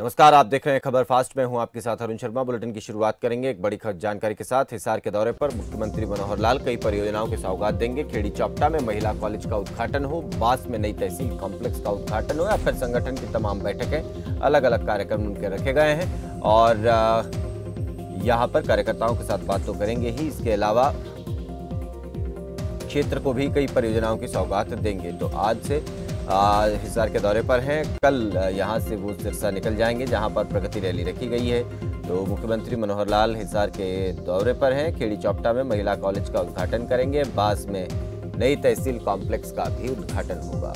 नमस्कार, आप देख रहे हैं खबर फास्ट में हूं आपके साथ अरुण शर्मा। बुलेटिन की शुरुआत करेंगे एक बड़ी खर्च जानकारी के साथ। हिसार के दौरे पर मुख्यमंत्री मनोहर लाल कई परियोजनाओं की सौगात देंगे। खेड़ी चौपटा में महिला कॉलेज का उद्घाटन हो, बास में नई तहसील कॉम्प्लेक्स का उद्घाटन हो या फिर संगठन की तमाम बैठकें, अलग अलग कार्यक्रम उनके रखे गए हैं और यहाँ पर कार्यकर्ताओं के साथ बात तो करेंगे ही, इसके अलावा क्षेत्र को भी कई परियोजनाओं की सौगात देंगे। तो आज से हिसार के दौरे पर हैं, कल यहां से वो सिरसा निकल जाएंगे जहां पर प्रगति रैली रखी गई है। तो मुख्यमंत्री मनोहर लाल हिसार के दौरे पर हैं, खेड़ी चौपटा में महिला कॉलेज का उद्घाटन करेंगे, बास में नई तहसील कॉम्प्लेक्स का भी उद्घाटन होगा।